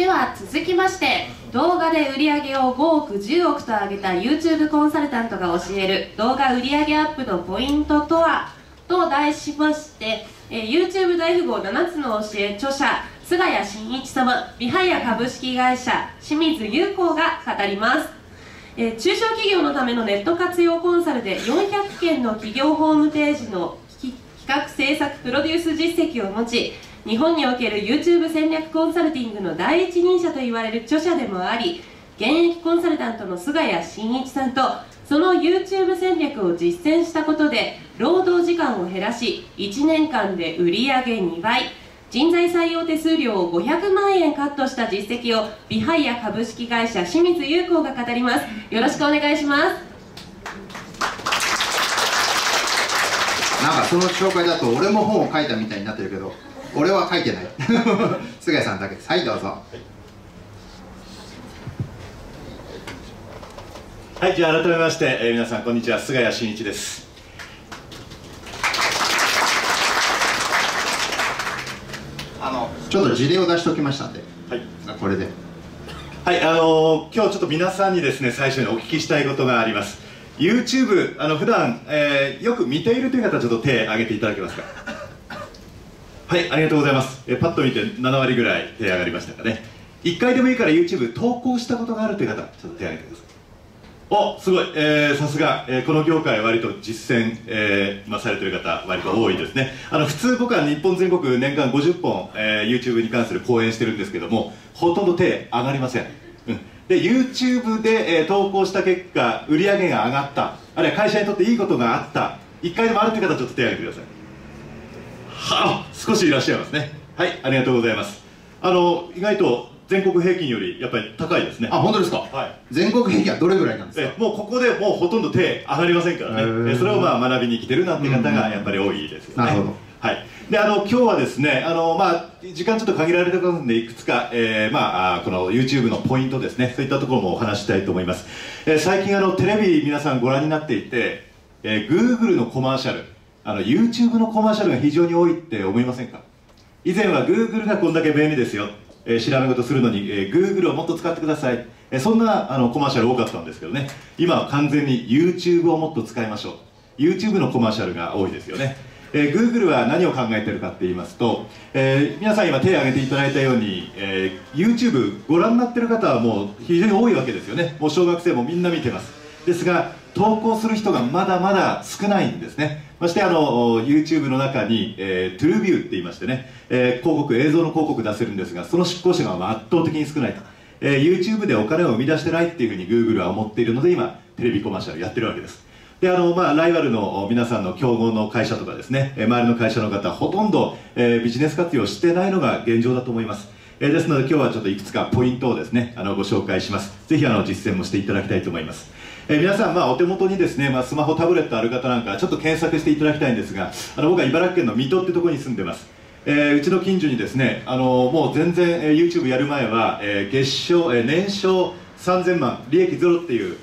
では続きまして、動画で売り上げを5億10億と上げた YouTube コンサルタントが教える動画売上アップのポイントとはと題しまして、 YouTube 大富豪7つの教え著者菅谷真一様、ビハイヤ株式会社清水裕子が語ります。中小企業のためのネット活用コンサルで400件の企業ホームページの企画制作プロデュース実績を持ち、日本における YouTube 戦略コンサルティングの第一人者と言われる著者でもあり、現役コンサルタントの菅谷真一さんとその YouTube 戦略を実践したことで労働時間を減らし、1年間で売り上げ2倍、人材採用手数料を500万円カットした実績をビハイヤ株式会社清水裕子が語ります。よろしくお願いします。なんかその紹介だと俺も本を書いたみたいになってるけど、俺は書いてない菅谷さんだけです。はい、どうぞ。はい、じゃあ改めまして、皆さんこんにちは、菅谷真一です。ちょっと事例を出しておきましたんで、はい、これではい、今日ちょっと皆さんにですね、最初にお聞きしたいことがあります。 YouTube 普段、よく見ているという方、ちょっと手を挙げていただけますか。はい、ありがとうございます。パッと見て7割ぐらい手上がりましたかね。1回でもいいから YouTube 投稿したことがあるという方、ちょっと手を挙げてください。お、すごい、さすが、この業界は割と実践、されている方割と多いですね。普通僕は日本全国年間50本、YouTube に関する講演してるんですけども、ほとんど手上がりません、で YouTube で、投稿した結果売り上げが上がった、あるいは会社にとっていいことがあった、1回でもあるという方、ちょっと手を挙げてください。はあ、少しいらっしゃいますね。はい、ありがとうございます。意外と全国平均よりやっぱり高いですね。あ、本当ですか。はい、全国平均はどれぐらいなんですか。もうここでもうほとんど手上がりませんからね。それをまあ学びに来てるなんて方がやっぱり多いですよね。なるほど。はい、で今日はですね、時間ちょっと限られてますので、いくつか、この YouTube のポイントですね、そういったところもお話したいと思います。最近テレビ皆さんご覧になっていて、Google のコマーシャル、YouTube のコマーシャルが非常に多いって思いませんか。以前は Google がこんだけ便利ですよ、調べ事するのに、Google をもっと使ってください、そんなコマーシャル多かったんですけどね、今は完全に YouTube をもっと使いましょう、YouTube のコマーシャルが多いですよね。Google は何を考えてるかって言いますと、皆さん今手を挙げていただいたように、YouTube ご覧になってる方はもう非常に多いわけですよね。もう小学生もみんな見てます。ですが投稿する人がまだまだ少ないんですね。ましてYouTube の中に、TrueView って言いましてね、広告、映像の広告出せるんですが、その執行者が圧倒的に少ないと、YouTube でお金を生み出してないっていうふうに Google は思っているので、今テレビコマーシャルやってるわけです。でライバルの皆さんの競合の会社とかですね、周りの会社の方ほとんど、ビジネス活用してないのが現状だと思います。ですので今日はちょっといくつかポイントをですね、ご紹介します。ぜひ実践もしていただきたいと思います。皆さん、お手元にですね、スマホ、タブレットある方なんかちょっと検索していただきたいんですが、僕は茨城県の水戸ってところに住んでます。うちの近所にですね、もう全然、YouTube やる前は、年商3000万利益ゼロっていう、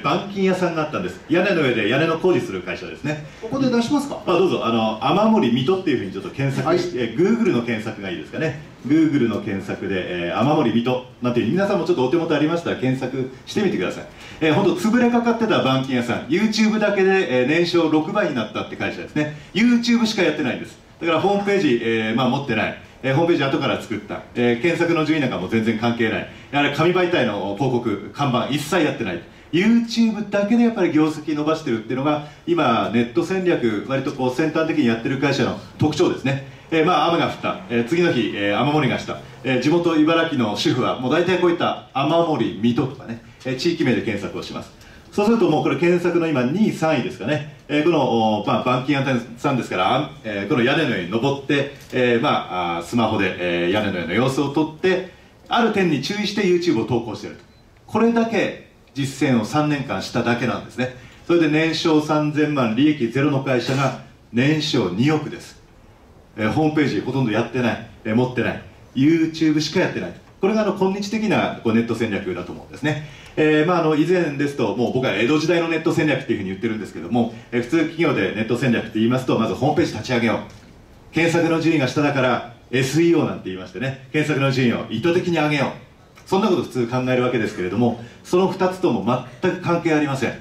板金屋さんがあったんです。屋根の上で屋根の工事する会社ですね。ここで出しますか。どうぞ。雨森水戸っていうふうにちょっと検索して、はい、Google の検索がいいですかね。Google の検索で、雨森水戸なんていう、皆さんもちょっとお手元ありましたら検索してみてください。本当潰れかかってた板金屋さん、 YouTube だけで、年商6倍になったって会社ですね。 YouTube しかやってないんです。だからホームページ、持ってない、ホームページ後から作った、検索の順位なんかも全然関係ない、あれ紙媒体の広告看板一切やってない、 YouTube だけでやっぱり業績伸ばしてるっていうのが今ネット戦略割とこう先端的にやってる会社の特徴ですね。雨が降った、次の日、雨漏りがした、地元茨城の主婦はもう大体こういった雨漏り水戸とかね、地域名で検索をします。そうするともうこれ検索の今2位3位ですかね、この板金屋さんですから、この屋根の上に登って、スマホで、屋根の上の様子を撮って、ある点に注意して YouTube を投稿していると。これだけ実践を3年間しただけなんですね。それで年商3000万利益ゼロの会社が年商2億です。ホームページほとんどやってない、持ってない、 YouTube しかやってない、これが今日的なネット戦略だと思うんですね。以前ですともう僕は江戸時代のネット戦略っていうふうに言ってるんですけども、普通企業でネット戦略って言いますと、まずホームページ立ち上げよう、検索の順位が下だから SEO なんて言いましてね、検索の順位を意図的に上げよう、そんなこと普通考えるわけですけれども、その2つとも全く関係ありません。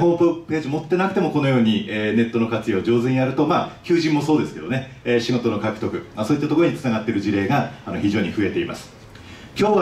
ホームページ持ってなくてもこのように、ネットの活用を上手にやると、求人もそうですけどね、仕事の獲得、そういったところにつながっている事例が非常に増えています。今日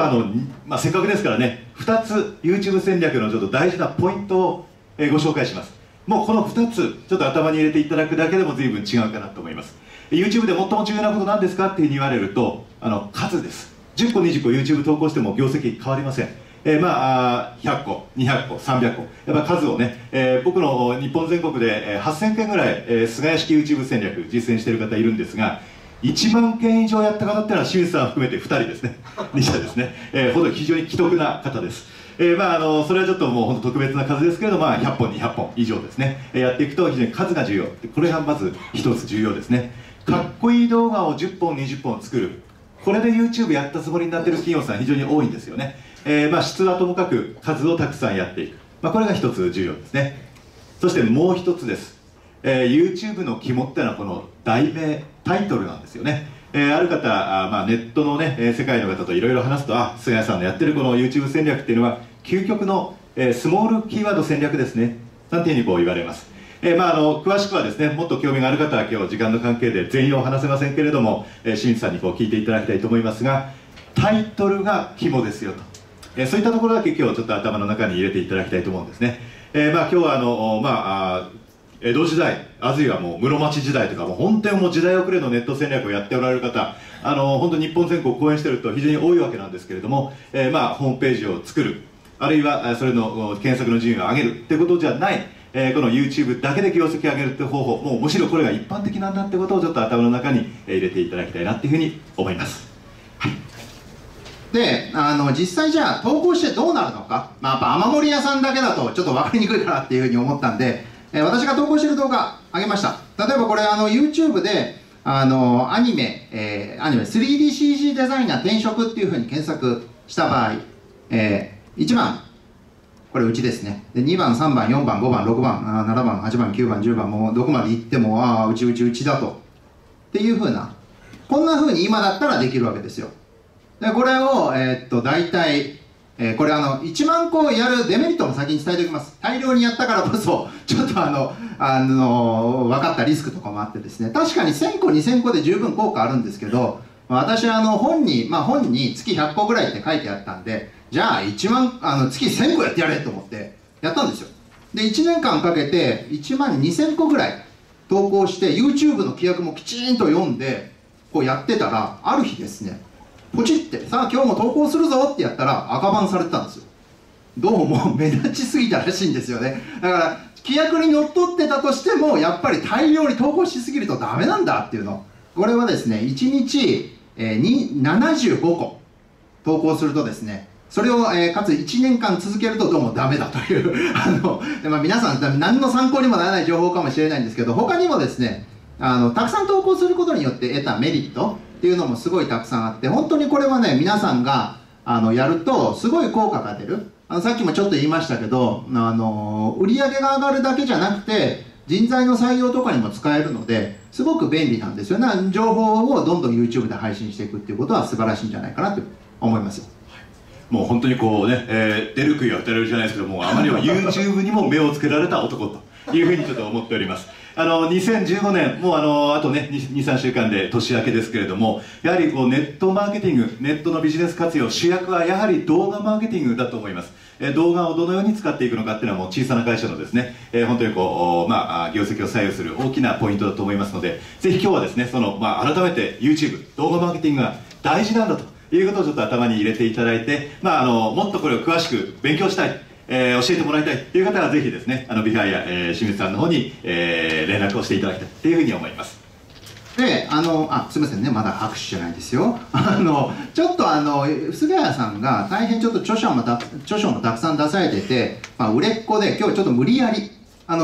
はせっかくですからね、2つ YouTube 戦略のちょっと大事なポイントを、ご紹介します。もうこの2つちょっと頭に入れていただくだけでも随分違うかなと思います。 YouTube で最も重要なことなんですかっていうふうに言われると、数です。10個20個 YouTube 投稿しても業績変わりません。100個200個300個、やっぱ数をね、僕の日本全国で8000件ぐらい、菅屋式 YouTube 戦略実践している方いるんですが、1万件以上やった方っていうのは清水さん含めて2人ですね2社ですね、ほど非常に奇特な方です。それはちょっともう本当特別な数ですけれども、100本200本以上ですね、やっていくと非常に数が重要、これがまず一つ重要ですね。かっこいい動画を10本20本作る、これで YouTube やったつもりになってる企業さん非常に多いんですよね。質はともかく数をたくさんやっていく、これが一つ重要ですね。そしてもう一つです、YouTube の肝ってのはこの題名タイトルなんですよね。ある方、ネットのね、世界の方といろいろ話すと、菅谷さんのやってるこの YouTube 戦略っていうのは究極の、スモールキーワード戦略ですね、なんていうふうにこう言われます。詳しくはですね、もっと興味がある方は今日時間の関係で全容を話せませんけれども、清水さんにこう聞いていただきたいと思いますが、タイトルが肝ですよと、そういったところだけ今日ちょっと頭の中に入れていただきたいと思うんですね。今日は江戸時代、あるいはもう室町時代とか、もう本当にもう時代遅れのネット戦略をやっておられる方、本当に日本全国講演してると非常に多いわけなんですけれども、ホームページを作る、あるいはそれの検索の順位を上げるってことじゃない、この YouTube だけで業績を上げるって方法、もうむしろこれが一般的なんだってことをちょっと頭の中に入れていただきたいなっていうふうに思います。で、実際じゃあ投稿してどうなるのか、やっぱ雨漏り屋さんだけだとちょっと分かりにくいかなっていうふうに思ったんで、私が投稿している動画上げました。例えばこれYouTube でアニメ 3DCG デザイナー転職っていうふうに検索した場合、1番これうちですね、で2番3番4番5番6番7番8番9番10番、もうどこまで行ってもうちだとっていうふうな、こんなふうに今だったらできるわけですよ。でこれを大体これ1万個やるデメリットも先に伝えておきます。大量にやったからこそちょっと分かったリスクとかもあってですね、確かに1000個2000個で十分効果あるんですけど、私は本に月100個ぐらいって書いてあったんで、じゃあ月1000個やってやれと思ってやったんですよ。で1年間かけて1万2000個ぐらい投稿して YouTube の規約もきちんと読んでこうやってたら、ある日ですね、ポチって「さあ今日も投稿するぞ」ってやったら赤バンされてたんですよ。どうも目立ちすぎたらしいんですよね。だから規約にのっとってたとしてもやっぱり大量に投稿しすぎるとダメなんだっていうの、これはですね1日に75個投稿するとですね、それをかつ1年間続けるとどうもダメだという皆さん何の参考にもならない情報かもしれないんですけど、他にもですねたくさん投稿することによって得たメリットっていうのもすごいたくさんあって、本当にこれはね皆さんがやるとすごい効果が出る。さっきもちょっと言いましたけど、売り上げが上がるだけじゃなくて人材の採用とかにも使えるので、すごく便利なんですよね。情報をどんどん YouTube で配信していくっていうことは素晴らしいんじゃないかなと思いますよ。もう本当にこうね、出る杭は打たれるじゃないですけども、あまりは YouTube にも目をつけられた男というふうにちょっと思っております。2015年、もうあとね、2、3週間で年明けですけれども、やはりこうネットマーケティング、ネットのビジネス活用、主役はやはり動画マーケティングだと思います。動画をどのように使っていくのかっていうのはもう小さな会社のですね、本当にこう、業績を左右する大きなポイントだと思いますので、ぜひ今日はですね、改めて YouTube、動画マーケティングが大事なんだと。いうことをちょっと頭に入れていただいて、もっとこれを詳しく勉強したい、教えてもらいたいという方はぜひですねビファイア、清水さんの方に、連絡をしていただきたいというふうに思います。ですいませんね、まだ拍手じゃないですよちょっと菅谷さんが大変ちょっと著書もたくさん出されてて、売れっ子で今日ちょっと無理やり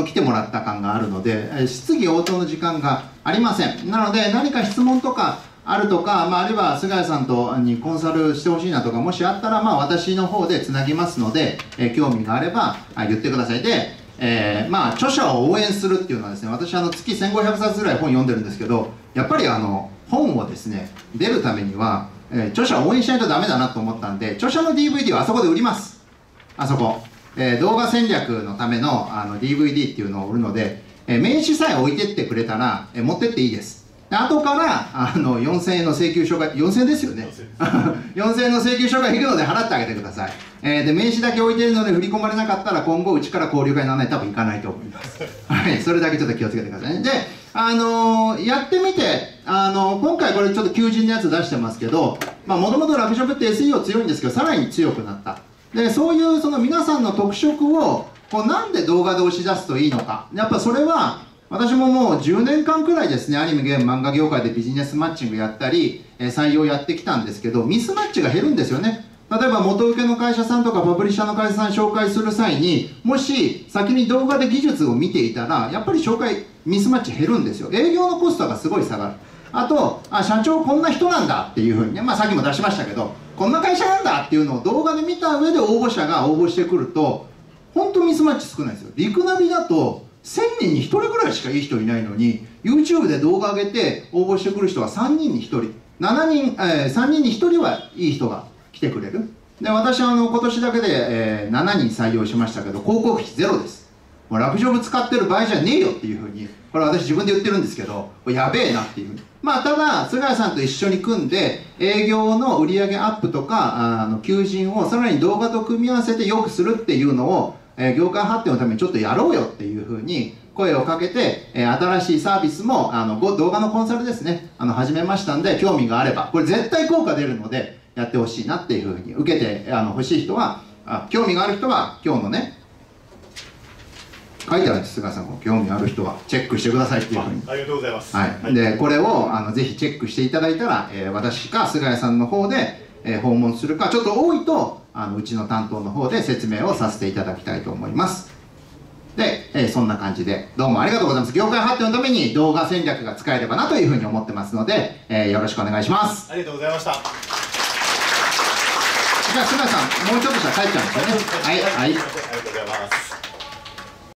来てもらった感があるので質疑応答の時間がありません。なので何か質問とかあるとか、あるいは菅谷さんにコンサルしてほしいなとかもしあったら、私の方でつなぎますので、興味があれば言ってください。で、著者を応援するっていうのはですね、私月1500冊ぐらい本読んでるんですけど、やっぱり本をですね出るためには、著者を応援しないとダメだなと思ったんで、著者の DVD をあそこで売ります。あそこ、動画戦略のためのDVD っていうのを売るので、名刺さえ置いてってくれたら、持ってっていいです。で後から4000円の請求書が4000円ですよね4000円の請求書が引くので払ってあげてください。で名刺だけ置いてるので振り込まれなかったら、今後うちから交流会にならない、多分行かないと思いますはい、それだけちょっと気をつけてくださいね。でやってみて、今回これちょっと求人のやつ出してますけど、もともと楽職って SEO 強いんですけど、さらに強くなった。でそういうその皆さんの特色をこうなんで動画で押し出すといいのか、やっぱそれは私ももう10年間くらいですね、アニメゲーム漫画業界でビジネスマッチングやったり、採用やってきたんですけど、ミスマッチが減るんですよね。例えば元請けの会社さんとかパブリッシャーの会社さん紹介する際に、もし先に動画で技術を見ていたら、やっぱり紹介ミスマッチ減るんですよ。営業のコストがすごい下がる。あと、あ、社長こんな人なんだっていうふうにね、さっきも出しましたけど、こんな会社なんだっていうのを動画で見た上で応募者が応募してくると、本当ミスマッチ少ないですよ。リクナビだと1000人に1人ぐらいしかいい人いないのに、 YouTube で動画上げて応募してくる人は3人に1人、3人に1人はいい人が来てくれる。で私は今年だけで、7人採用しましたけど、広告費ゼロです。もうラブジョブ使ってる場合じゃねえよっていうふうに、これ私自分で言ってるんですけど、やべえなっていうふうに。ただ菅谷さんと一緒に組んで営業の売り上げアップとか求人をさらに動画と組み合わせて良くするっていうのを、業界発展のためにちょっとやろうよっていうふうに声をかけて、新しいサービスも動画のコンサルですね、始めましたんで、興味があればこれ絶対効果出るのでやってほしいなっていうふうに、受けてほしい人は、興味がある人は今日のね書いてあるんです、菅さんも興味ある人はチェックしてくださいっていうふうに。ありがとうございます、はい、でこれをぜひチェックしていただいたら、私か菅谷さんの方で訪問するか、ちょっと多いとうちの担当の方で説明をさせていただきたいと思います。で、そんな感じでどうもありがとうございます。業界発展のために動画戦略が使えればなというふうに思ってますので、よろしくお願いします。ありがとうございました。じゃあ菅谷さんもうちょっとしたら帰っちゃうんですよね。はい、はい、ありがとうございます。